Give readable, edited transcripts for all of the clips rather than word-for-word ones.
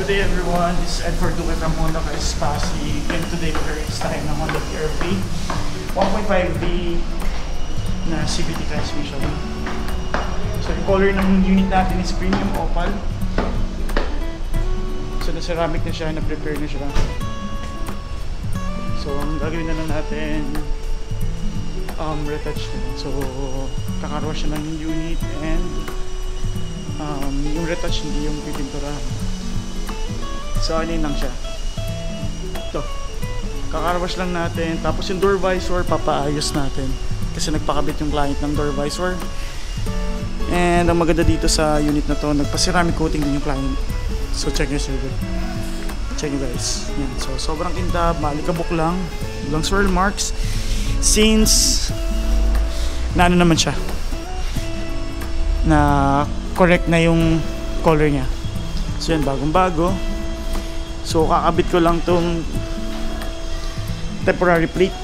Good day everyone, this is Edfort Duque from Honda Pasig, and today we're installin ng Honda BR-V 1.5V na CVT transmission. So yung color ng unit natin is premium opal. So na ceramic na siya, na prepare na siya. So ang gagawin na lang natin, retouch na. So kakaroon siya ng unit and yung retouch hindi yung pipinturahan. So, anin lang siya. Ito. Kakarwash lang natin. Tapos yung door visor, papaayos natin. Kasi nagpakabit yung client ng door visor. And ang maganda dito sa unit na to, nagpa-ceramic coating din yung client. So, check nyo sir. Check nyo guys. Yan. So, sobrang kintab. Malikabok lang. Walang swirl marks. Since, naano naman siya. Na correct na yung color niya. So, yan. Bagong-bago. So kakabit ko lang tong temporary plate.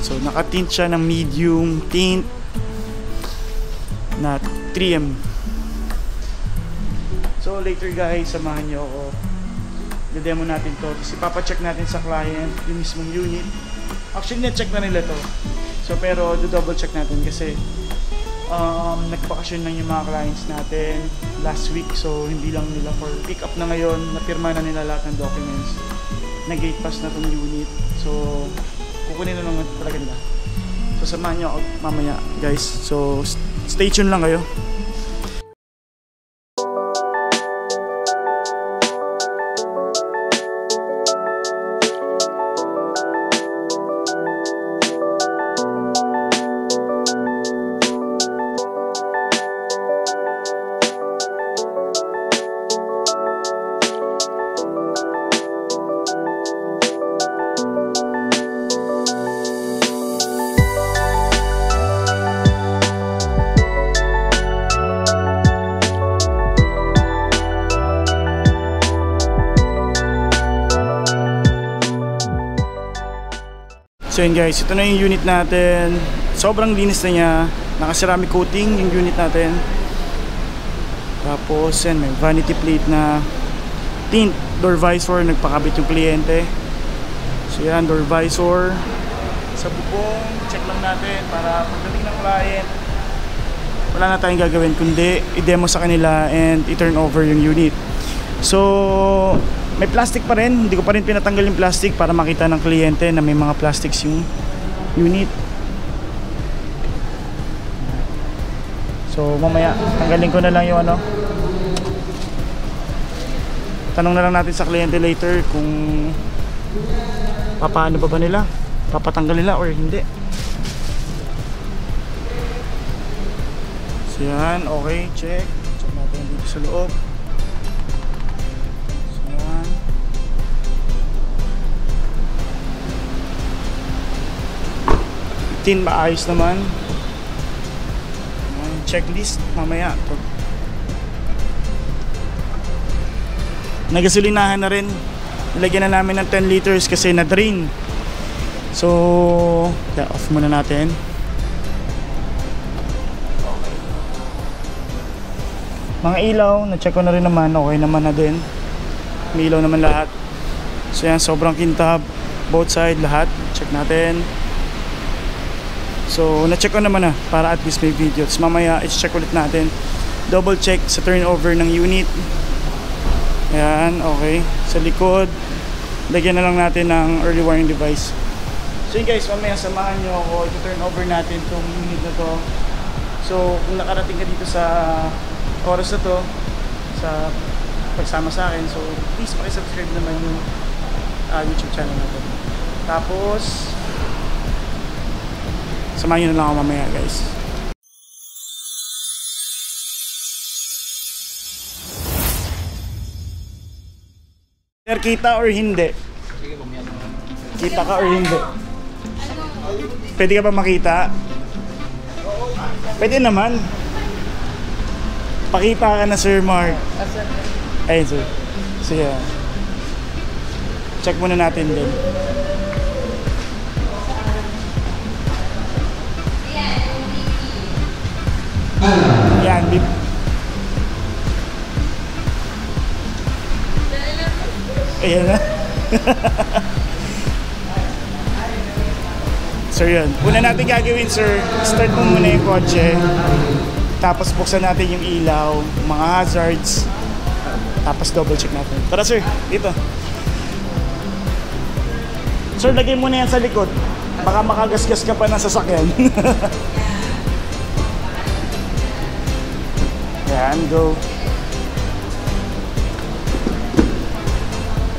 So naka-tint siya ng medium tint na 3M. So later guys, samahan nyo ako. I-demo natin to. Kasi papacheck natin sa client yung mismong unit. Actually na-check na nila to. So pero double check natin kasi nagpakasyon lang yung mga clients natin last week, so hindi lang nila for pick up na ngayon, napirma na nila lahat ng documents, nag-gate pass na tong unit, so kukunin na naman talaga nila. So samahan nyo ako mamaya guys, so stay tuned lang kayo. So yun guys, ito na yung unit natin. Sobrang linis na niya. Naka-ceramic coating yung unit natin. Tapos yan, may vanity plate na tint door visor. Nagpakabit yung kliyente. So yan, door visor. Sa bubong, check lang natin para pagdating ng client, wala na tayong gagawin kundi i-demo sa kanila and i-turn over yung unit. So may plastic pa rin, hindi ko pa rin pinatanggal yung plastic para makita ng kliyente na may mga plastics yung unit. So mamaya, tanggalin ko na lang yung ano. Tanong na lang natin sa kliyente later kung papaano ba nila, papatanggal nila or hindi. So yan, okay, check. Check natin dito sa loob. Tin maayos naman. Checklist mamaya. Nagasolinahan na rin. Nilagyan na namin ng 10 liters kasi na-drain. So, off muna natin. Mga ilaw, na-check ko na rin naman. Okay naman na din. May ilaw naman lahat. So yan, sobrang kintab. Both side, lahat. Check natin. So, na-check ko naman na para at least may video. So, mamaya, i-check ulit natin. Double check sa turnover ng unit. Ayan, okay. Sa likod, lagyan na lang natin ng early warning device. So, yun guys, mamaya samahan nyo ako. I-turnover natin itong unit na to. So, kung nakarating ka dito sa oras na to, sa pagsama sa akin, so, please pakisubscribe naman yung YouTube channel natin. Tapos, samahin nyo na lang ako mamaya guys. Kita or hindi? Kita ka or hindi? Pwede ka ba makita? Pwede naman. Pakita ka na Sir Mark. Ayun sir. So yeah. Check muna natin din. Yan, Ayan na. So yun, una natin gagawin sir, start mo muna yung kotse. Tapos buksan natin yung ilaw, mga hazards. Tapos double check natin. Tara sir, dito. Sir, lagay mo na yan sa likod. Baka makagasgas ka pa ng sasakyan. Ayan, go.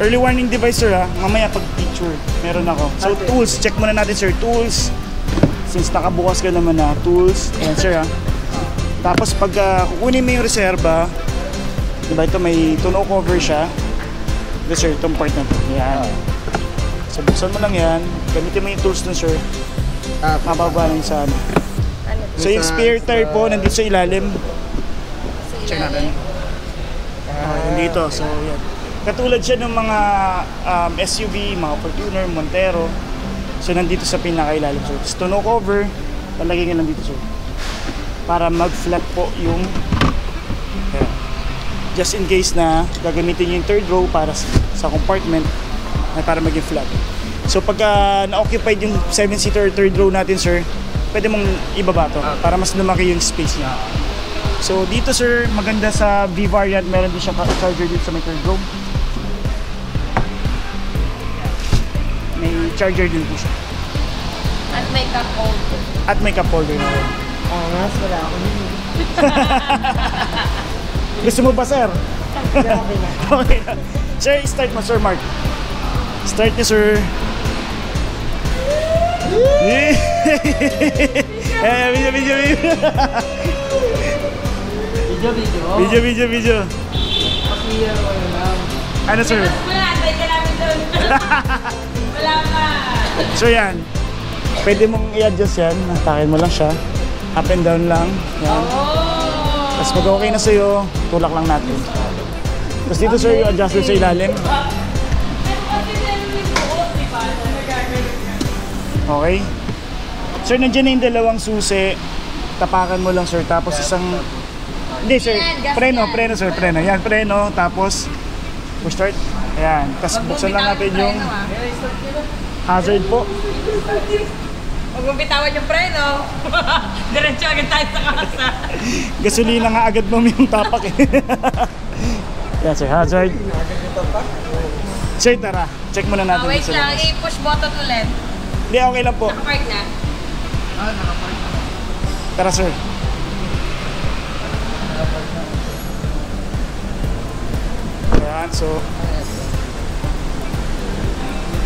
Early warning device sir ha, mamaya pag picture, meron ako. So tools, check muna natin sir, tools. Since nakabukas ka naman na, tools. Ayan sir ha. Tapos pag kukunin mo yung reserva, diba ito may tunog cover siya. Ito sir, itong part na ito. Yan. So buksan mo lang yan. Gamitin mo yung tools nun sir. Mababa lang sa ano. So yung spare tire po, nandito sa ilalim. Check natin. Nandito, so yan. Katulad siya ng mga SUV, mga Fortuner, Montero. So nandito sa pinakailalim sir. Tapos tunog cover, palagay nga lang dito sir. Para mag-flat po yung okay. Just in case na gagamitin yung third row para sa compartment na para maging flat. So pagka na-occupied yung 7-seater or third row natin sir, pwede mong ibaba to para mas lumaki yung space niya. So dito sir, maganda sa V variant, meron din siya charger dito sa may third row. May charger din po siya. At may cup holder. At may cup holder na rin. Oo nga, wala ako nito. Gusto mo ba, sir? Grabe na. Okay na. Sir, start mo, Sir Mark. Start niyo, sir. Video, video, video. Video, video. Video, video, video. Ano, sir? Wala, atay ka namin doon. Wala pa. So, yan. Pwede mong i-adjust yan. Atakin mo lang siya. Up and down lang. Yan. Oh! Tapos pag okay na sa'yo, tulak lang natin. Tapos dito sir, yung adjustment sa ilalim. Okay. Sir, nandiyan na yung dalawang susi. Tapakan mo lang sir. Tapos isang... Hindi sir, preno, preno sir, preno. Yan, preno. Tapos, push start. Ayan. Tapos buksan lang natin yung hazard po. Huwag mong bitawan yung preno. Diretso agad tayo sa kasa. Gasolina nga agad mo yung tapak eh. Yan sir, hazard. Sir, tara. Check muna natin. Wait lang, i-push button ulit. Hindi, okay lang po. Nakapark na. Nakapark na. Tara sir. Ayan, so.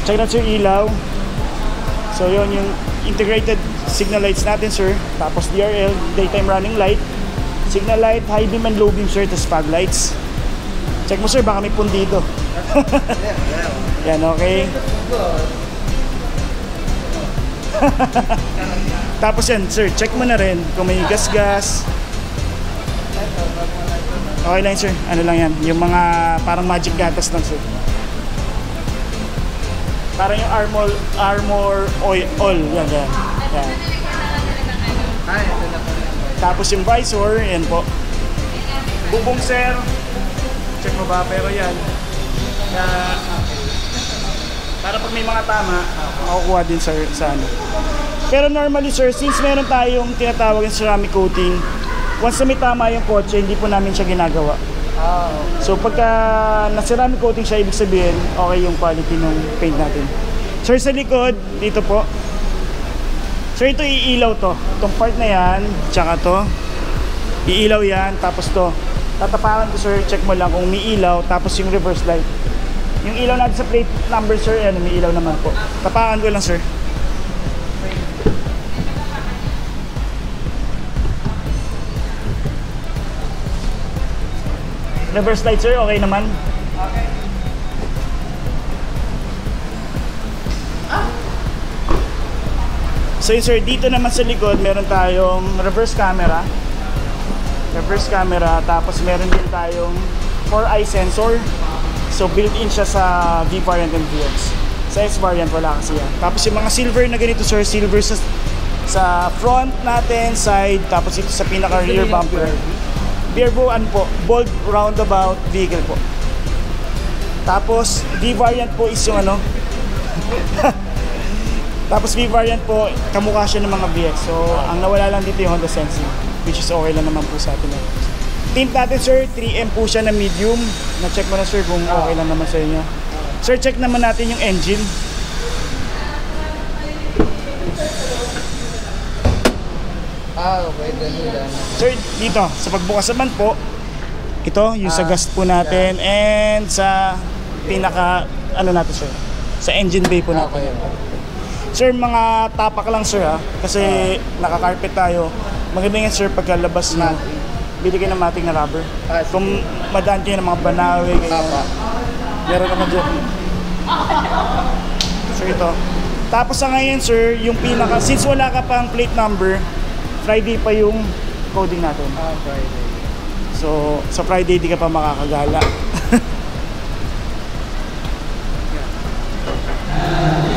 Check natin yung ilaw. So yun yung integrated signal lights natin sir. Tapos DRL, daytime running light, signal light, high beam and low beam sir. Tapos fog lights. Check mo sir, baka may pundido. Yan, okay. Tapos yan sir, check mo na rin kung may gas-gas. Okay lang sir, ano lang yan, yung mga parang magic gatas lang sir. Parang yung armor oil, yan, yan. Yan. Tapos yung visor, yan po. Bubong sir, check mo ba, pero yan. Na, para pag may mga tama, makukuha din sir sa ano. Pero normally sir, since meron tayong tinatawag yung ceramic coating, once na may tama yung kotse, hindi po namin siya ginagawa. So pagka na-ceramic coating siya, ibig sabihin, okay yung quality ng paint natin. Sir, sa likod, dito po. Sir, ito iilaw to. Itong part na yan, tsaka to. Iilaw yan, tapos to. Tatapakan ko sir, check mo lang kung umiilaw, tapos yung reverse light. Yung ilaw natin sa plate number sir, yan, umiilaw naman po. Tapakan ko lang sir. Reverse light sir, okay naman? Okay. So yun sir, dito naman sa likod meron tayong reverse camera. Reverse camera, tapos meron din tayong 4i sensor. So built-in siya sa V variant and VX. Sa S variant wala kasi yan. Tapos yung mga silver na ganito sir, silver sa front natin, side, tapos ito sa pinaka rear bumper. Beer po, bold roundabout vehicle po. Tapos V variant po is yung ano. Tapos V variant po, kamukha siya ng mga VX. So ang nawala lang dito yung Honda Sensing, which is okay lang naman po sa atin. Tint natin sir, 3M po siya na medium. Na-check mo na sir kung okay lang naman sa inyo. Sir, check naman natin yung engine. Okay. Sir, dito, sa pagbukas naman po, ito, yung sa gas po natin and sa pinaka, ano natin sir, sa engine bay po natin. Okay. Sir, mga tapak lang sir ha, kasi naka-carpet tayo. Maganda yan sir, pagkalabas na, bili kayo ng mating na rubber. Kung madaan kayo ng mga banawe, meron naman dyan. Sir, ito. Tapos sa ngayon sir, yung pinaka, since wala ka pang plate number, Friday pa yung coding natin. Friday. So, sa Friday di ka pa makakagala.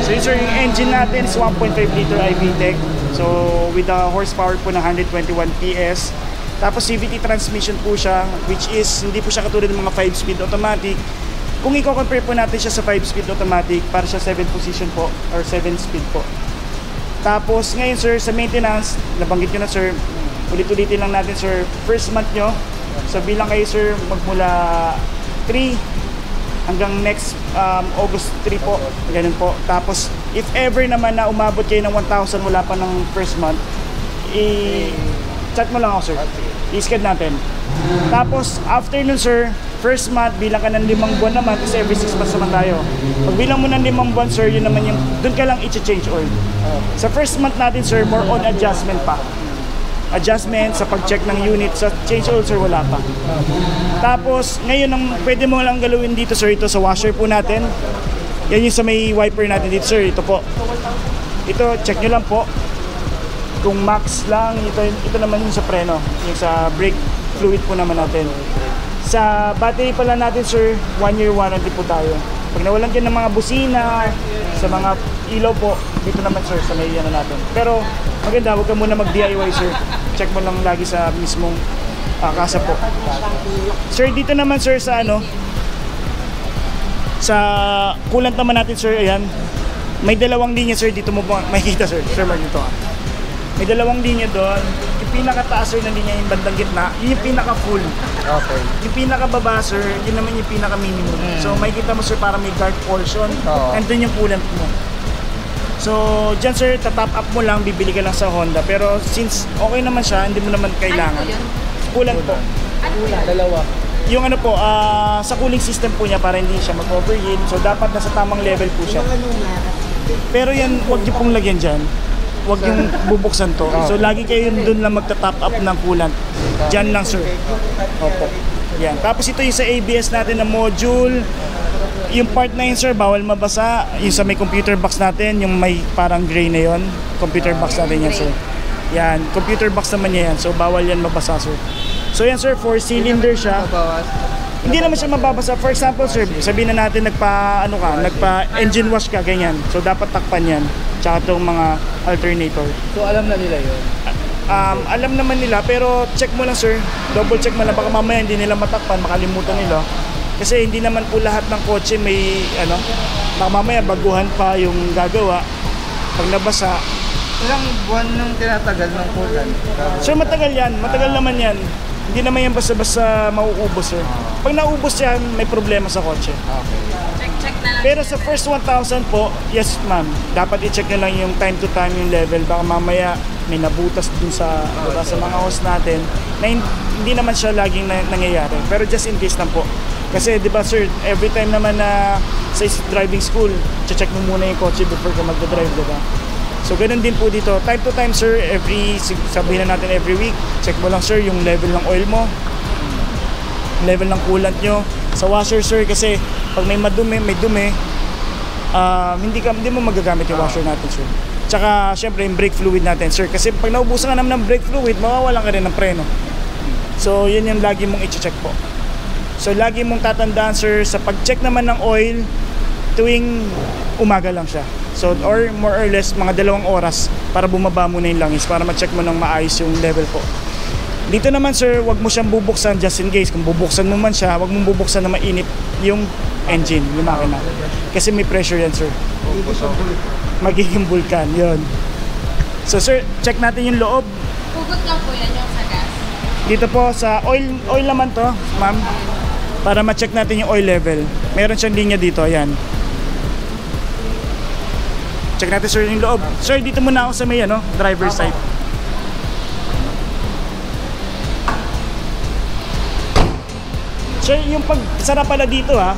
So, yun sir, yung engine natin is 1.5 liter iVTEC. So, with a horsepower po ng 121 PS. Tapos, CVT transmission po siya, which is, hindi po siya katulad ng mga 5-speed automatic. Kung i-compare po natin siya sa 5-speed automatic, para siya 7-position po, or 7-speed po. Tapos ngayon sir, sa maintenance, nabanggit nyo na sir, ulit-ulitin lang natin sir, first month nyo, so bilang kayo sir, magmula 3 hanggang next August 3 po, ganun po. Tapos if ever naman na umabot kayo ng 1,000 mula pa ng first month, i-chat mo lang ako sir, i-schedule natin. Tapos after nun sir, first month, bilang ka ng 5 buwan naman, kasi every 6 months naman tayo. Pag bilang mo ng 5 buwan sir, yun naman yung, dun ka lang i-change oil. Sa first month natin sir, more on adjustment pa. Adjustment sa pag-check ng unit, sa change oil sir, wala pa. Tapos ngayon, ang pwede mo lang galawin dito sir, ito sa washer po natin. Yan yung sa may wiper natin dito sir, ito po. Ito, check nyo lang po. Kung max lang, ito naman yung sa preno, yung sa brake fluid po naman natin. Sa battery pala natin sir, 1-year warranty po tayo. Pag nawalan kayo ng mga busina, sa mga ilaw po, dito naman sir, sa may ano natin. Pero maganda, huwag ka muna mag-DIY sir. Check mo lang lagi sa mismong kasa po. Sir, dito naman sir sa ano, sa coolant naman natin sir, ayan. May dalawang linya sir, dito mo po makikita sir. Sir, magdito ka. May dalawang linya doon. Yung pinakataas sir na linya, yung bandang gitna, yun yung pinaka-full. Okay. Yung pinaka-baba sir, yun naman yung pinaka-minimum. So makikita mo sir, para may guard portion. Andun yung coolant mo. So dyan sir, tatap up mo lang, bibili ka lang sa Honda. Pero since okay naman siya, hindi mo naman kailangan. Coolant po. Dalawa. Yung ano po, sa cooling system po niya para hindi siya mag-overheat. So dapat nasa tamang level po siya. Pero yan, huwag niyo pong lagyan dyan. Huwag yung bubuksan to. So lagi kayo doon lang magta-top up ng coolant. Diyan lang sir. Opo. Yan. Tapos ito yung sa ABS natin na module. Yung part na yun sir, bawal mabasa. Yung sa may computer box natin, yung may parang gray na yun. Computer box natin yan sir. Yan. Computer box naman yan. So bawal yan mabasa sir. So yan sir, 4-cylinder siya. Hindi naman siya mababasa. For example sir, sabihin na natin nagpa-engine wash ka, ganyan. So dapat takpan yan. Tsaka itong mga alternator. So alam na nila yun? Alam naman nila, pero check mo lang sir. Double check mo lang, baka mamaya hindi nila matakpan, makalimutan nila. Kasi hindi naman po lahat ng kotse may ano, baka mamaya baguhan pa yung gagawa. Pag nabasa. Ilang buwan nung tinatagal ng kulan? Sir, matagal yan. Matagal naman yan. Hindi naman yan basta-basta mauubos sir. Pag naubos yan, may problema sa kotse. Okay. Check na lang. Pero sa first 1,000 po, yes ma'am, dapat i-check na lang yung time to time yung level. Baka mamaya may nabutas dun sa, sa mga host natin na hindi naman siya laging nangyayari. Pero just in case lang po. Kasi diba sir, every time naman na sa driving school, check mo muna yung kotse before ka magdadrive, diba? So ganun din po dito, time to time sir, sabihin na natin every week, check mo lang sir yung level ng oil mo, level ng coolant nyo, sa washer sir, kasi pag may dumi, hindi mo magagamit yung washer natin sir. Tsaka syempre yung brake fluid natin sir, kasi pag naubusan ka naman ng brake fluid, mawawalan ka rin ng preno. So yun yung lagi mong i-check po. So lagi mong tatandaan sir, sa pag-check naman ng oil, tuwing umaga lang siya. So, or more or less, mga 2 oras para bumaba muna yung langis, para ma-check mo ng maayos yung level po. Dito naman sir, wag mo siyang bubuksan just in case. Kung bubuksan mo man siya, wag mong bubuksan na mainit yung engine, yung makina. Kasi may pressure yan, sir. Magiging bulkan, yun. So, sir, check natin yung loob. Hugot lang po yan yung sa gas. Dito po sa oil naman to, ma'am. Para ma-check natin yung oil level. Meron siyang linya dito, ayan. Check natin, sir, yung loob. Sir, dito muna ako sa may ano, driver side. Sir, yung pagsara pala dito ha,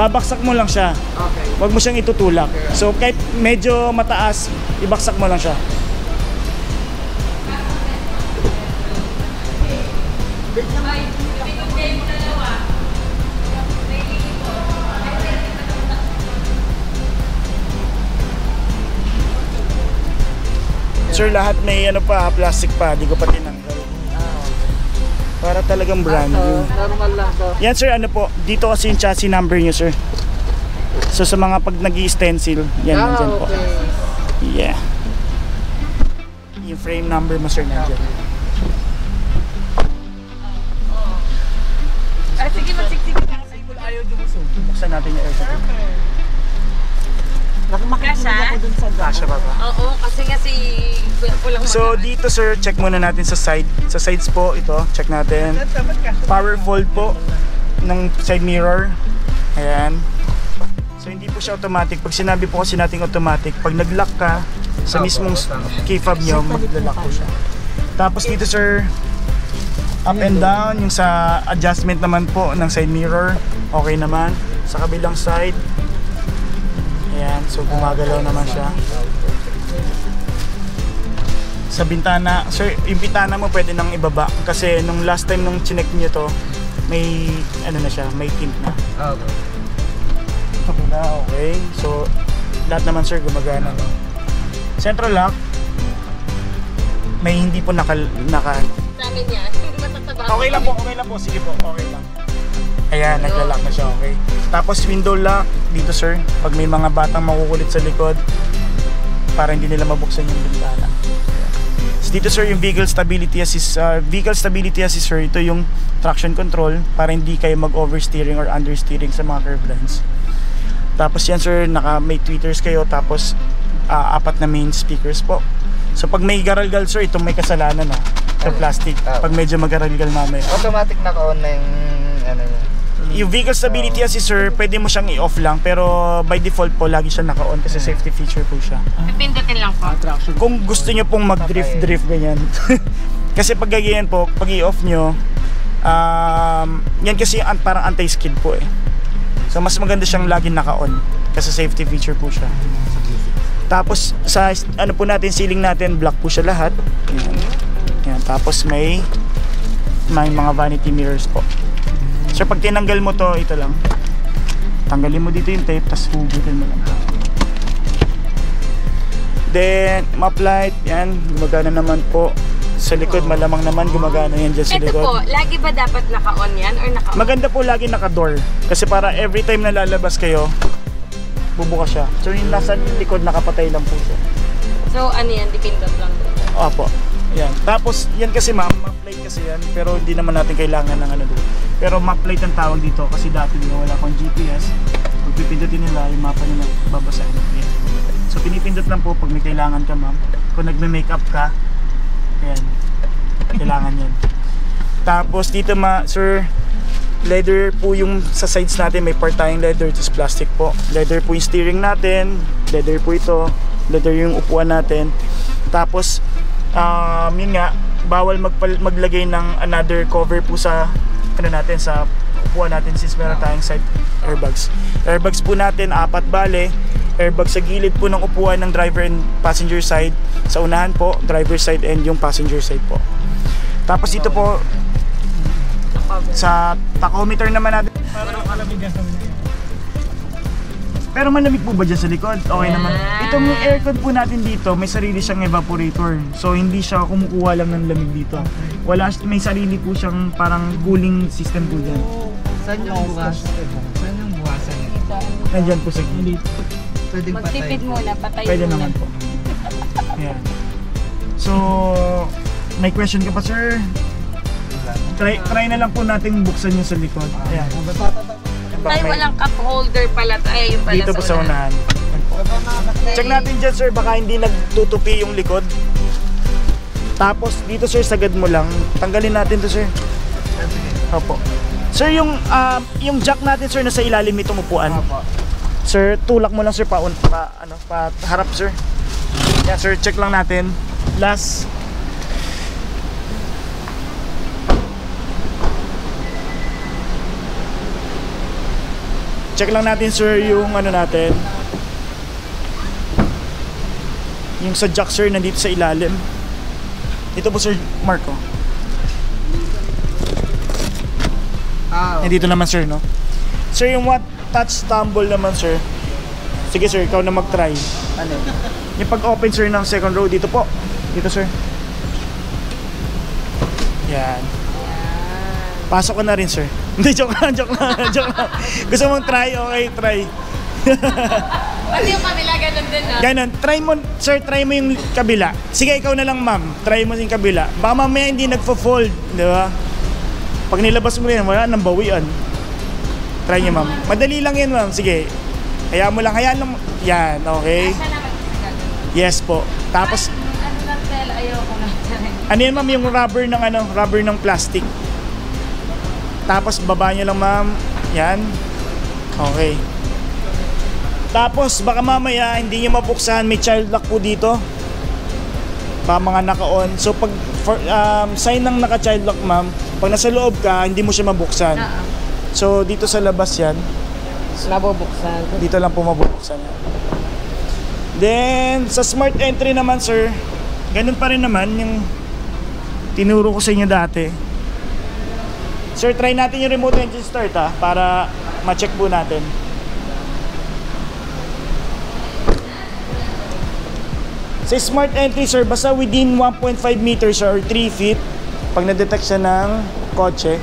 babaksak mo lang siya. Okay. Huwag mo siyang itutulak. So kahit medyo mataas, ibaksak mo lang siya. Sir, lahat may ano pa, plastic pa, di ko pa tinanggal. Para talagang brand new. Normal lang to. Yan sir, ano po, dito kasi yung chassis number nyo sir. So sa mga pag nag-i-stencil, yan nandyan po. Yeah. Yung frame number mo sir nandyan. Ay sige, masiksik lang sa ikul ayaw dumuso. Buksan natin yung air sa ito. Nakakasya? Nakakasya ba ba? Oo, kasi nga si... So dito sir, check muna natin sa side. Sa sides po, ito, check natin. Power fold po ng side mirror. Ayan. So hindi po siya automatic. Pag sinabi po kasi natin automatic, pag nag-lock ka sa mismong key fob nyo, mag-lock po siya. Tapos dito sir, up and down. Yung sa adjustment naman po ng side mirror, okay naman. Sa kabilang side. Ayan, so gumagalaw naman siya. Sa bintana, sir, yung bintana mo pwede nang ibaba. Kasi nung last time nung chinek nyo to, may, ano na siya, may tint na. Okay. Okay, so lahat naman sir gumagana. Central lock, may hindi po naka... okay lang po, sige po, okay lang. Ayan, naglalock na siya, okay. Tapos window lock dito sir, pag may mga batang makukulit sa likod para hindi nila mabuksan yung bintana. So, dito sir yung vehicle stability assist sir, ito yung traction control para hindi kayo mag-oversteering or understeering sa mga curve lines. Tapos yan sir, may tweeters kayo, tapos apat na main speakers po. So pag may garalgal sir, itong may kasalanan na sa plastic, pag medyo magaralgal mamaya. Automatic na ka-on na yung ano yun. Yung vehicle stability assist sir, pwede mo siyang i-off lang pero by default po lagi siyang naka-on kasi safety feature po siya. Pipindutin lang po. Kung gusto niyo pong mag-drift-drift ganyan. Kasi pag ganyan po, pag i-off niyo, yan kasi parang anti-skid po eh. So mas maganda siyang lagi naka-on kasi safety feature po siya. Tapos sa ano po natin, ceiling natin, black po siya lahat. Yan. Tapos may mga vanity mirrors po. So pag tinanggal mo to, ito lang. Tanggalin mo dito yung tape, tapos hugutin mo lang. Then, map light, yan, gumagana naman po. Sa likod, malamang naman gumagana yan dyan sa likod. Ito po, lagi ba dapat naka-on yan or naka-on? Maganda po lagi naka-door. Kasi para every time na lalabas kayo, bubuka siya. So yung nasa likod, nakapatay lang po siya. So ano yan, dipindot lang po? Opo. Yan. Tapos, yan kasi map light kasi yan, pero hindi naman natin kailangan ng ano doon. Pero map light ang tawag dito kasi dati nila wala akong GPS. Pag pipindutin nila, yung mapa nila babasahin. So pinipindot lang po pag may kailangan ka ma'am. Kung nagme-makeup ka, ayan, kailangan yan. Tapos dito sir, leather po yung sa sides natin. May part tayong leather, just plastic po. Leather po yung steering natin, leather po ito, leather yung upuan natin. Tapos, yun nga, bawal maglagay ng another cover po sa natin sa upuan natin since meron tayong side airbags. Airbags po natin, apat bale. Airbags sa gilid po ng upuan ng driver and passenger side. Sa unahan po, driver side and yung passenger side po. Tapos dito po, sa tachometer naman natin. Pero malamig po ba dyan sa likod? Okay naman. Itong aircon po natin dito, may sarili siyang evaporator. So hindi siya kumukuha lang ng lamig dito. May sarili po siyang parang cooling system po dyan. Saan yung buwasan? Saan yung buwasan? Nandyan po sa gilid. Magtipid muna, patay muna. Pwede naman po. Ayan. So, may question ka pa sir? Try na lang po natin buksan yung sa likod. Ayan. Ay, walang cup holder pala to. Ay, pala dito po sa unahan. Check natin dyan, sir, baka hindi nagtutupi yung likod. Tapos dito, sir, sagad mo lang. Tanggalin natin to, sir. Opo. Sir, yung jack natin, sir, nasa ilalim itong upuan. Opo. Sir, tulak mo lang, sir, pa harap, sir. Yan, sir, check lang natin. Last. Check lang natin, sir, yung ano natin. Yung sa jack, sir, nandito sa ilalim. Ito po, sir, Marco. Nandito naman, sir, no? Sir, yung what? Touch tumble naman, sir. Sige, sir, ikaw na mag-try. Ano? Yung pag-open, sir, ng second row dito po. Dito, sir. Yan. Pasok ka na rin, sir. Hindi, joke lang. Gusto mong try? Okay, try. Pati yung kabila, ganun din, ha? Ganun. Try mo, sir, try mo yung kabila. Sige, ikaw na lang, ma'am. Try mo yung kabila. Baka mamaya hindi nagpo-fold, di ba? Pag nilabas mo rin, wala nang bawian. Try niyo, ma'am. Madali lang yan, ma'am. Sige. Hayaan mo lang. Hayaan lang. Yan. Okay. Yes po. Tapos... Ano lang, Tel? Ayoko na. Ano yan, ma'am? Yung rubber ng ano? Rubber ng plastic. Tapos baba niyo lang, ma'am. Yan. Okay. Tapos baka mamaya hindi niyo mapuksahan. May child lock po dito. Baka mga naka-on. So pag sign ng naka-child lock, ma'am, pag nasa loob ka, hindi mo siya mabuksan. So, dito sa labas yan. Nabubuksan. Dito lang po mabubuksan. Then, sa smart entry naman, sir, ganun pa rin naman yung tinuro ko sa inyo dati. Sir, try natin yung remote engine start, ha, para ma-check po natin. Sa smart entry, sir, basta within 1.5 meters or 3 feet, pag na-detect siya ng kotse,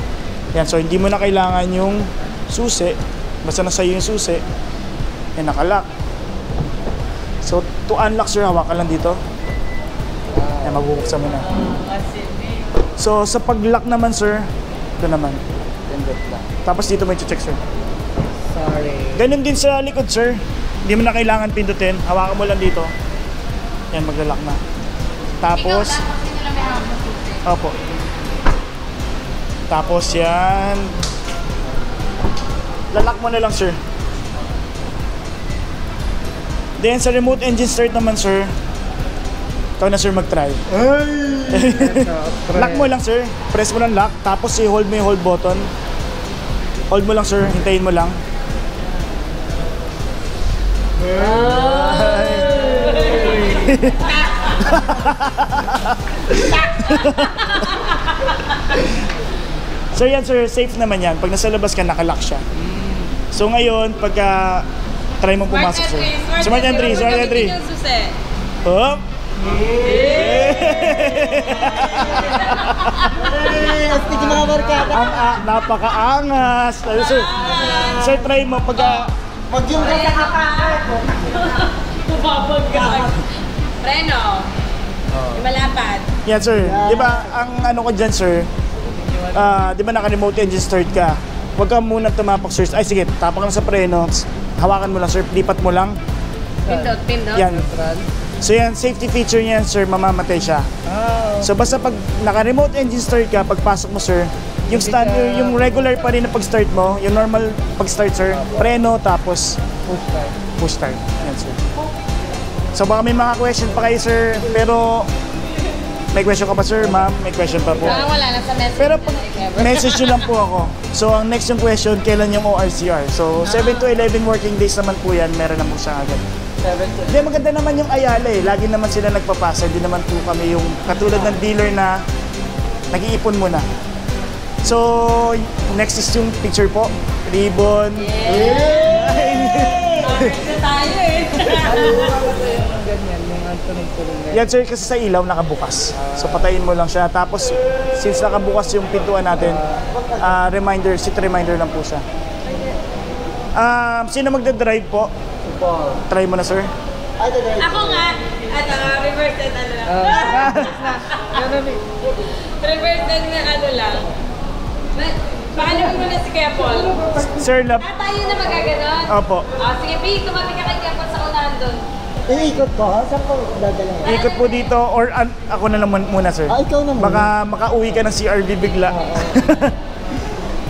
yan, so hindi mo na kailangan yung susi. Basta na sa'yo yung susi. Yan, nakalock. So, to unlock, sir, hawakan lang dito. Yan, mabubuksan mo na. So, sa pag-lock naman, sir, ito naman. Tapos dito may check, sir. Sorry. Ganun din sa likod, sir. Hindi mo na kailangan pindutin. Hawakan mo lang dito. Yan, mag-lock na. Tapos... Opo. Tapos yan. Lalak mo na lang, sir. Then sa remote engine start naman, sir. Ikaw na, sir, mag-try. Ay! Lock mo lang, sir. Press mo lang lock. Tapos i-hold mo yung hold button. Hold mo lang, sir. Hintayin mo lang. Ay! So yan, sir, safe naman yan. Pag nasa labas ka, nakalock siya. So ngayon, pagka try mong pumasok, sir. Smart entry, smart entry. Hop! Astig yung mga barkada. Napakaangas. Sir, try mo pagka... Huwag yung kaya kapakar. Tubabagag. Preno. Malapad. Yan, sir. Diba, ang ano ko dyan, sir, di ba naka-remote engine start ka? Huwag ka muna tumapak, sir. Ay, sige, tapak lang sa preno. Hawakan mo lang, sir. Lipat mo lang. Pindot, pindot. Yan. So yan, safety feature niyan, sir. Mamamatay siya. So basta pag naka-remote engine start ka, pagpasok mo, sir, yung regular pa rin na pag-start mo, yung normal pag-start, sir, preno, tapos push start. Yan, sir. So baka may mga question pa kayo, sir, pero... May question ka pa, sir, ma'am? May question pa po. Wala lang sa message. Pero message nyo lang po ako. So, ang next yung question, kailan yung ORCR? So, 7 to 11 working days naman po yan. Meron na po siya agad. 7 to 11. Hindi, maganda naman yung Ayala, eh. Lagi naman sila nagpapasa. Hindi naman po kami yung katulad ng dealer na nag-iipon muna. So, next is yung picture po. Ribbon. Yay! Alright na tayo, eh. Yan, sir, kasi sa ilaw nakabukas. So patayin mo lang siya. Tapos since nakabukas yung pintuan natin, reminder, seat reminder lang po siya. Sino magdadrive po? Try mo na, sir. Ako nga. Reverse and ano lang. Reverse and ano lang. Paalam ko na si Kuya Paul. Sir, lap. Ah, tayo na magaganon? Opo. Ah, sige, P, tumabi ka kay Kuya Paul sa unahan doon. Iikot po, ha? Saan po dadala? Iikot po dito or ako na lang muna, sir. Ah, ikaw na muna. Baka makauwi ka ng CR-V bigla.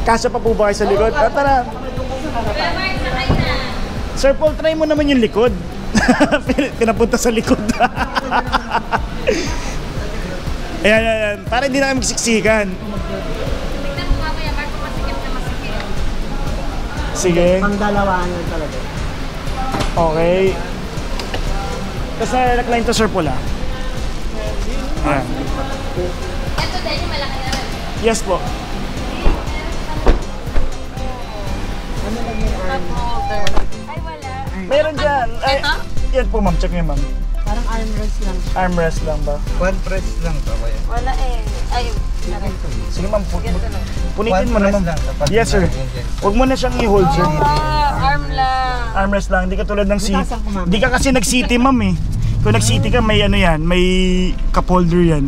Kasya pa po ba kayo sa likod? Ah, tara. Kuya Mark, sakay na. Sir Paul, try mo naman yung likod. Pinapunta sa likod. Ayan, ayan. Para hindi na kami siksikan. Tignan mo nga kaya, Mark, masikip na masikip. Sige. Pangdalawaan yun talaga. Okay. Tapos na-recline to, Sir Paul, ha? Ayan. Ito dahil yung malaki na rin. Yes po. Ano lang yung arm? Ay, wala. Meron dyan. Ay, yan po, ma'am. Check nyo, ma'am. Parang armrest lang. Armrest lang ba? One press lang ba? Wala eh. Ayun. Sige, ma'am. Punitin mo naman. Yes, sir. Huwag mo na siyang i-hold, sir. Arm lang. Armrest lang. Hindi ka tulad ng city. Hindi ka kasi nag-city, ma'am eh. Kung nag-city ka, may ano yan. May cup holder yan.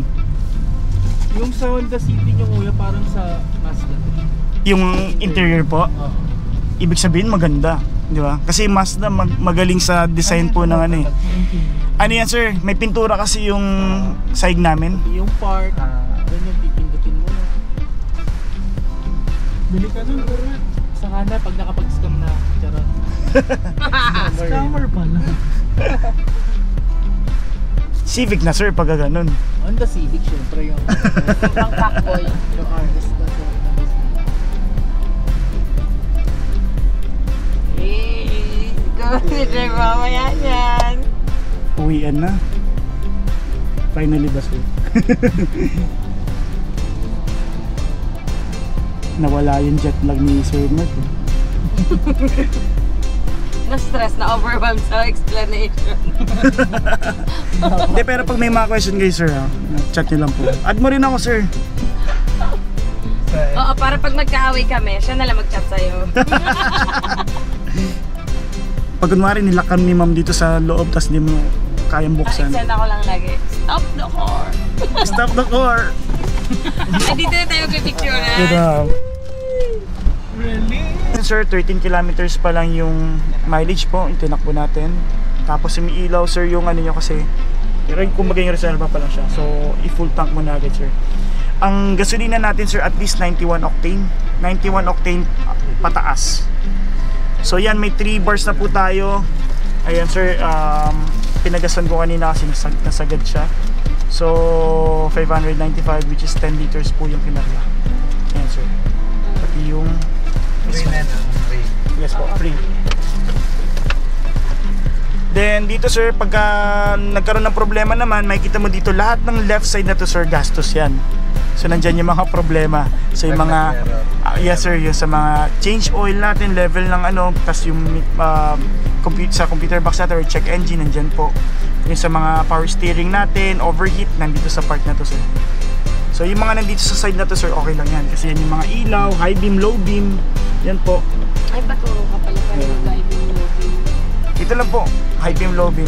Yung sa Honda City nyo, kuya, parang sa Mazda. Yung interior po? Ibig sabihin maganda. Di ba? Kasi Mazda magaling sa design po ng ano eh. Ano yan, sir? May pintura kasi yung side namin. Yung part, ganyan, pipindutin mo na. Bili ka nun, bro. Saka na, pag nakapag-scam na. Charot. Scammer pala. Civic na, sir, pag ganun. Honda Civic, syempre yung pang packboy. Yung artist na to. Hey, ikaw si Trey, mamaya yan. Uwian na. Finally baso. Nawala yung jet lag ni Sir Mark. Na-stress, na-overwhelmed sa explanation. Hindi, pero pag may mga question kayo, sir, chat nyo lang po. Add mo rin ako, sir. Oo, para pag magkaaway kami, siya nalang mag-chat sa'yo. Pag kunwari nilakam ni ma'am dito sa loob, tas di mo kayang buksan. Extend ako lang lagi. Stop the car! Stop the car! Dito na tayo pipicturan. Really? Sir, 13 kilometers pa lang yung mileage po. Itinakbo natin. Tapos umiilaw, sir, yung ano nyo kasi. Kumbaga yung reserva pa lang siya. So, i-full tank mo na agad, sir. Ang gasolina natin, sir, at least 91 octane. 91 octane pataas. So yan, may 3 bars na po tayo. Ayan, sir, pinagasan ko kanina kasi nasagad siya. So 595, which is 10 liters po yung kinarga. Ayan, sir. Pati yung free na, free. Yes po, free. Then dito, sir, pagka nagkaroon ng problema naman, makikita mo dito lahat ng left side na to, sir, gastos yan. So nandyan yung mga problema. So yung mga, yes sir, yung sa mga change oil natin, level ng ano, tas yung sa computer box natin or check engine, nandyan po. Yung sa mga power steering natin, overheat, nandito sa part na to, sir. So yung mga nandito sa side na to, sir, okay lang yan. Kasi yan yung mga ilaw, high beam, low beam, yan po. Ay, paturo ka pala kayo, high beam, low beam. Ito lang po, high beam, low beam.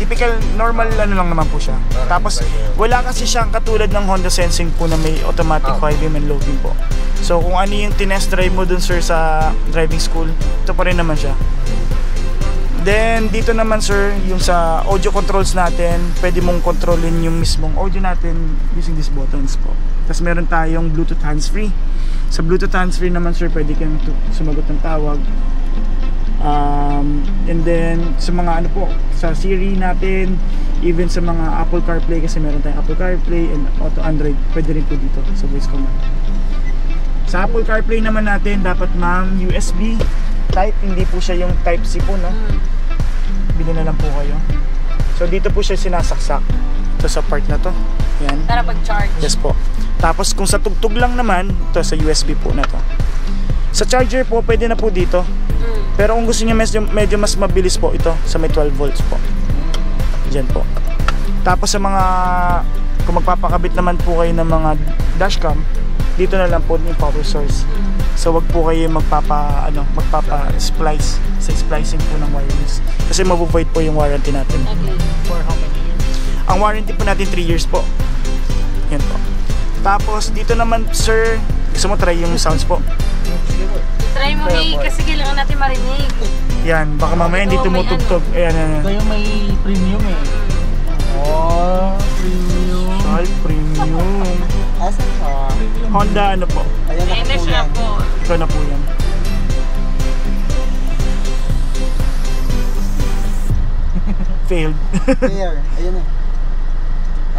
Typical, normal ano lang naman po siya. Tapos, wala kasi siyang katulad ng Honda Sensing po na may automatic 5M and low beam po. So, kung ano yung tinest drive mo dun, sir, sa driving school, ito pa rin naman siya. Then, dito naman, sir, yung sa audio controls natin, pwede mong kontrolin yung mismong audio natin using these buttons po. Tapos, meron tayong Bluetooth hands-free. Sa Bluetooth hands-free naman, sir, pwede kang sumagot ng tawag. And then sa mga ano po, sa Siri natin, even sa mga Apple CarPlay, kasi meron tayong Apple CarPlay and Auto Android, pwede rin po dito sa voice command. Sa Apple CarPlay naman natin, dapat ma'am USB type, hindi po siya yung type C po, no? Bili na lang po kayo. So dito po siya sinasaksak. Ito sa part na to. Yan. Para mag-charge. Yes po. Tapos kung sa tugtog lang naman, ito sa USB po na to. Sa charger po, pwede na po dito. Pero kung gusto niyo medyo mas mabilis po ito, sa may 12 volts po. Diyan po. Tapos sa mga, kung magpapakabit naman po kayo ng mga dashcam, dito na lang po yung power source. So wag po kayo magpapa-splice sa splicing po ng wireless. Kasi mabuvoid po yung warranty natin. Okay. For how many years? Ang warranty po natin 3 years po. Yan po. Tapos dito naman, sir, Gusto mo try yung sounds po? Try mo, May, kasi kailangan natin marinig. Yan, baka mamaya hindi tumutugtog. Ayan, ayan, ayan. Ito yung may premium eh. Oh, premium. Sal, premium. Asan ka? Honda ano po? Ayan na po. Ito na po yan. Failed. Ayan na.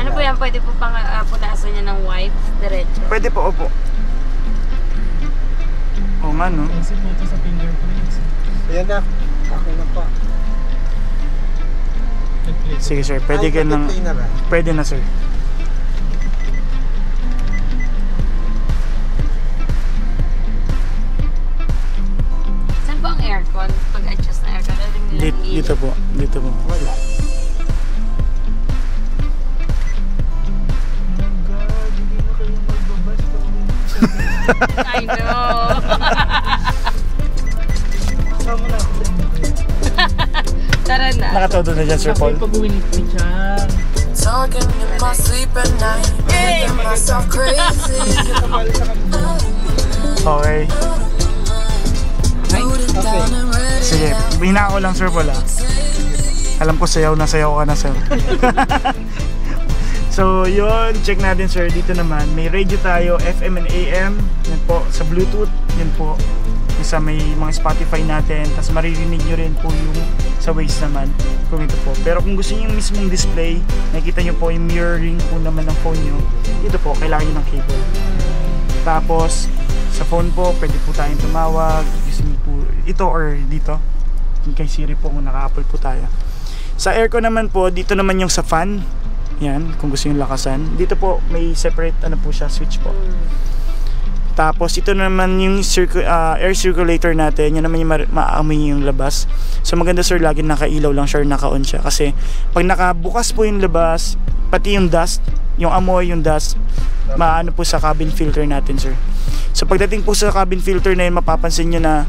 Ano po yan? Pwede po pang punasan niya ng white diretso? Pwede po, opo. Oo nga, no? Pencil mo ito sa fingerprints. Ayan na. Okay na po. Sige, sir. Pwede ka ng... Pwede na, sir. Saan po ang aircon? Pag-adjust na aircon? Dito po. Dito po. Wala. I know. Tara na. Nakatodo na dyan, Sir Paul. Talking in my sleep at night, making myself crazy. Okay. Sige, hinaan ko lang, Sir Paul, ah. Alam ko sayaw ka na, Sir. So yun, check natin, sir, dito naman. May radio tayo, FM and AM. Yan po, sa Bluetooth. Yan po, isa may mga Spotify natin. Tapos maririnig nyo rin po yung sa Waze naman. Kung ito po. Pero kung gusto nyo yung mismong display, nakita nyo po yung mirroring po naman ng phone nyo. Dito po, kailangan nyo ng cable. Tapos, sa phone po, pwede po tayong tumawag. Gusto nyo po ito or dito. Kay Siri po, kung naka-Apple po tayo. Sa aircon naman po, dito naman yung sa fan. Yan, kung gusto yung lakasan. Dito po, may separate, ano po siya, switch po. Tapos, ito naman yung air circulator natin. Yan naman yung maamoy yung labas. So, maganda, sir, lagi nakailaw lang siya or naka-on siya. Kasi, pag nakabukas po yung labas, pati yung dust, yung amoy, yung dust, maano po sa cabin filter natin, sir. So, pagdating po sa cabin filter na yun, mapapansin nyo na,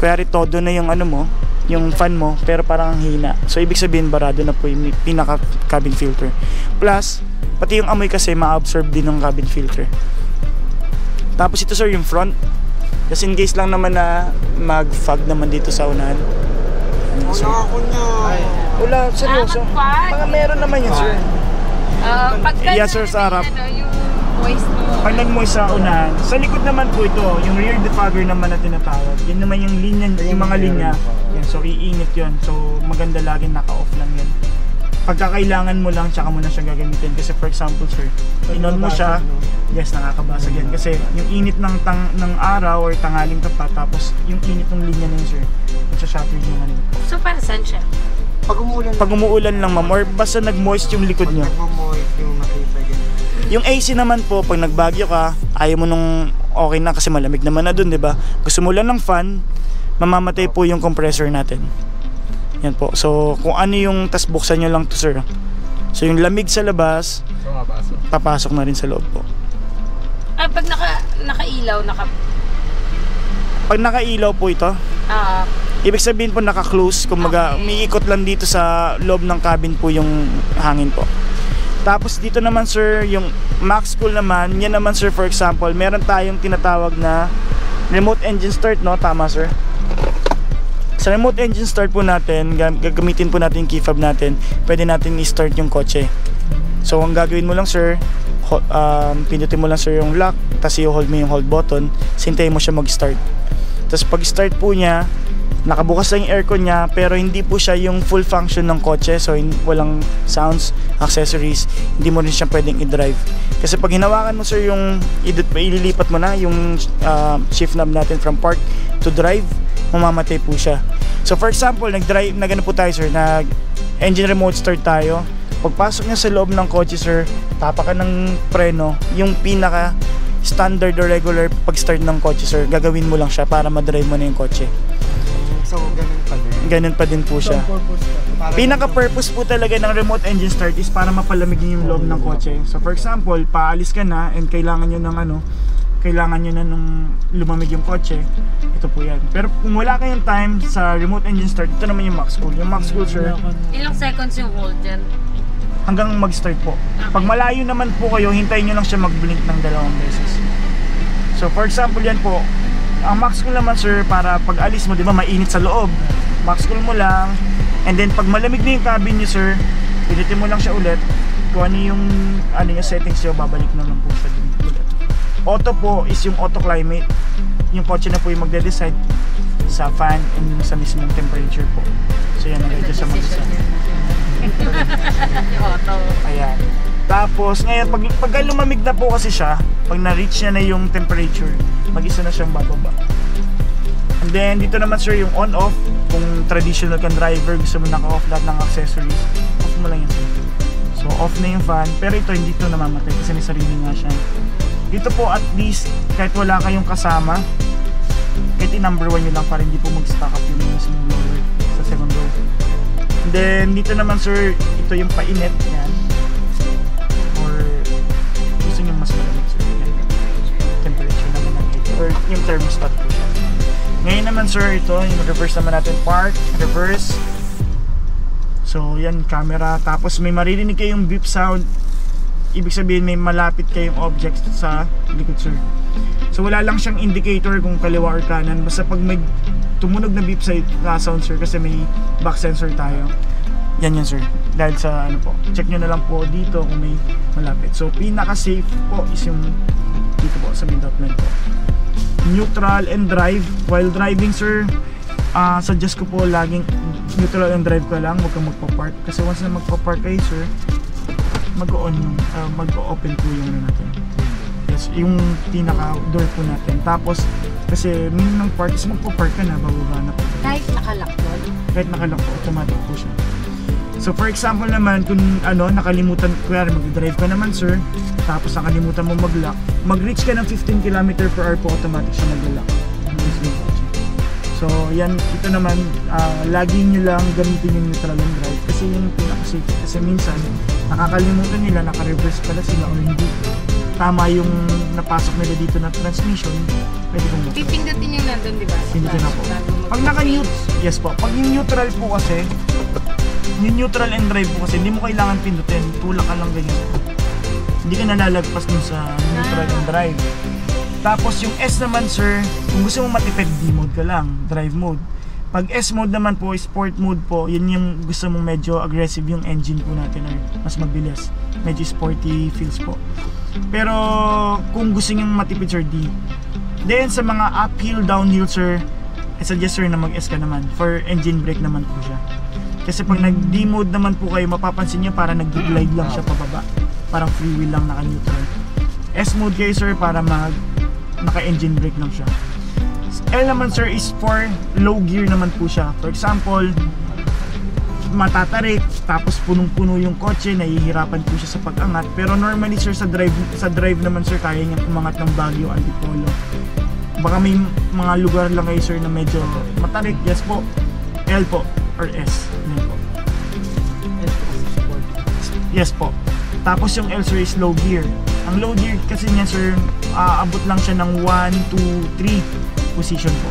kaya rin todo na yung ano mo, yung fan mo, pero parang ang hina. So ibig sabihin barado na po yung pinaka cabin filter. Plus pati yung amoy kasi ma-absorb din ng cabin filter. Tapos ito, sir, yung front. Just in case lang naman na mag-fog naman dito sa unahan. Ano, sir? Wala, seryoso. Mga meron naman yun, sir. Pagka yes, sir, sa harap. Pag nag-moist sa unahan, sa likod naman po ito, yung rear defogger naman na tinatawag. Yun naman yung linya, yung mga linya. Yan, so iinit yun. So maganda laging naka-off lang yun. Pagkakailangan mo lang, tsaka mo na siya gagamitin. Kasi for example, sir, in-on mo siya, yes, nakakabasag yan. Kasi yung init ng araw or tangaling tapat, tapos yung init ng linya na yun, sir, magsha-shatter yung ano. So para saan siya? Pag umuulan lang, ma'am, or basta nag-moist yung likod niya. Nag-moist yung makita ganyan. Yung AC naman po, pag nagbagyo ka, ayaw mo nung okay na kasi malamig naman na dun, diba? Gusto mo lang ng fan, mamamatay po yung compressor natin. Yan po. So, kung ano yung, tas buksan nyo lang to, sir. So, yung lamig sa labas, papasok na rin sa loob po. Ay, pag nakailaw po ito? Ibig sabihin po naka-close, kumbaga, umiikot lang dito sa loob ng cabin po yung hangin po. Tapos dito naman, sir, yung max cool naman, yan naman, sir, for example, meron tayong tinatawag na remote engine start, no? Tama, sir? Sa remote engine start po natin, gagamitin po natin yung key fob natin, pwede natin i-start yung kotse. So, ang gagawin mo lang, sir, pindutin mo lang, sir, yung lock, tapos i-hold mo yung hold button, sintayin mo siya mag-start. Tapos pag-start po niya, nakabukas lang yung aircon niya, pero hindi po siya yung full function ng kotse. So walang sounds, accessories, hindi mo rin siya pwedeng i-drive. Kasi pag hinawakan mo, sir, yung ililipat mo na yung shift knob natin from park to drive, mamamatay po siya. So for example, nag-ano po tayo, sir, nag-engine remote start tayo. Pagpasok niya sa loob ng kotse, sir, tapakan ng preno, yung pinaka standard or regular pag-start ng kotse, sir, gagawin mo lang siya para ma-drive mo na yung kotse. So, ganun pa din. Ganun pa din po siya. Pinaka-purpose po talaga ng remote engine start is para mapalamig yung loob ng kotse. So, for example, paalis ka na and kailangan nyo ng ano, kailangan nyo na nung lumamig yung kotse. Ito po yan. Pero kung wala kayong time sa remote engine start, ito naman yung max cool. Yung max cool, sir. Ilang seconds yung hold dyan? Hanggang mag-start po. Pag malayo naman po kayo, hintayin nyo lang siya mag-blink ng 2 beses. So for example yan po, ang max cool naman sir, para pag alis mo, di ba mainit sa loob, max cool mo lang. And then pag malamig na yung cabin nyo sir, pinitin mo lang siya ulit kung ano yung settings nyo, babalik na lang po sa ulit. Auto po is yung auto climate, yung kotse na po yung magde-decide sa fan and yung sa mismong temperature po. So yan ang adjust sa auto. Ayan. Tapos ngayon pag lumamig na po kasi siya, pag na-reach niya na yung temperature, mag-isa na siyang bababa. And then dito naman sir yung on-off, kung traditional kang driver gusto mo naka-off lahat ng accessories, off mo lang yan sir. So off na yung fan, pero ito hindi to namamatay kasi may sarili nga siya. Dito po at least kahit wala kayong kasama, kahit i-number 1 nyo lang para hindi po mag-stack up yung mismong blower sa second row. And then dito naman sir, ito yung painit yan. Or yung thermostat po. Ngayon naman sir, ito yung reverse naman natin, park, reverse. So yan, camera. Tapos may maririnig kayong beep sound, ibig sabihin may malapit kayong objects sa likod sir. So wala lang siyang indicator kung kaliwa or kanan, basta pag may tumunog na beep sound sir, kasi may back sensor tayo, yan yan sir, dahil sa ano po, check nyo na lang po dito kung may malapit. So pinaka safe po is yung dito po sa window mount po. Neutral and drive while driving sir, suggest ko po laging neutral and drive ka lang, huwag kang magpa-park, kasi once na magpa-park kayo sir, mag-o-on yung mag-o-open po yung natin, yes, yung pinaka door po natin. Tapos kasi meaning ng park is magpa-park ka na, bababa na po kahit nakalock po, automatic po siya. So for example naman, kung nakalimutan, kuya mag-drive ka naman sir, tapos nakalimutan mo mag-lock, mag-reach ka ng 15 km/h po, automatic siya mag-lock. So yan, ito naman, lagi nyo lang gamitin yung neutral and drive kasi yung pinaka-safe, kasi minsan nakakalimutan nila, naka-reverse pala sila o hindi tama yung napasok nila dito na transmission, pwede kong mag-lock. Pipindutin yung nandun diba? Pindutin na po. Pag naka-neutral, yes po, pag yung neutral po kasi, yung neutral and drive po kasi hindi mo kailangan pindutin, tulak ka lang ganyan, hindi ka nalalagpas dun sa neutral and drive. Tapos yung S naman sir, kung gusto mo matipid, D mode ka lang, drive mode. Pag S mode naman po, sport mode po, yun yung gusto mong medyo aggressive yung engine po natin, mas mabilis, medyo sporty feels po. Pero kung gusto nyo matipid sir, D. Then sa mga uphill, downhill sir, I suggest sir na mag-S ka naman, for engine brake naman po siya. Kasi pag nag-D mode naman po kayo, mapapansin nyo para nag-glide lang siya pababa, parang freewheel lang, naka-neutral. S mode kayo sir, para naka-engine brake lang siya. L naman sir is for low gear naman po siya. For example, matatarik, tapos punong-puno yung kotse, nahihirapan po siya sa pag-angat. Pero normally sir, sa drive naman sir, kaya niyang umangat ng Baguio, Antipolo. Baka may mga lugar lang kayo sir na medyo matarik, yes po, L po or S. Yes po. Tapos yung L sir is low gear. Ang low gear kasi niya sir, aabot lang siya ng 1, 2, 3 position po.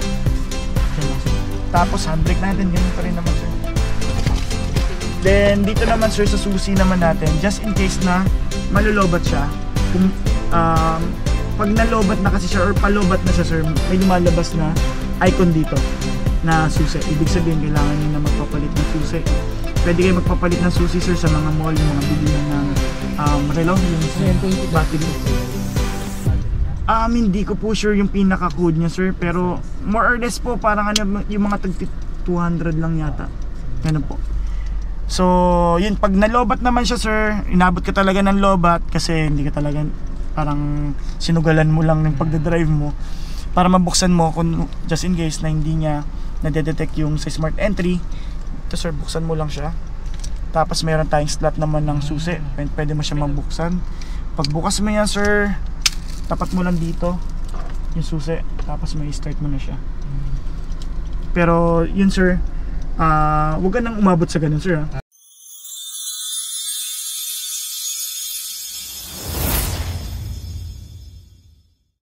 Tapos handbrake natin, ganun pa rin naman sir. Then dito naman sir, sa susi naman natin, just in case na malulobat siya, kung, pag nalobat na kasi siya or palobat na siya sir, may lumalabas na icon dito na susi. Ibig sabihin kailangan nyo na magpapalit ng susi. Pwede kayo magpapalit ng susi sir sa mga mall, mga bilihan ng relaw, yung battery. Hindi ko po sure yung pinaka-code niya sir, pero more or less po parang yung mga tag 200 lang yata. Ganun po. So yun, pag nalobat naman siya sir, inabot ka talaga ng lobat kasi hindi ka talaga, parang sinugalan mo lang ng pagdadrive mo para mabuksan mo, kung just in case na hindi niya nadedetect yung sa smart entry. Ito sir, buksan mo lang siya. Tapos meron tayong slot naman ng susi, pwede mo siya mabuksan. Pagbukas mo yan sir, tapat mo lang dito yung susi, tapos may start mo na siya. Pero yun sir, huwag ka nang umabot sa ganun sir ha?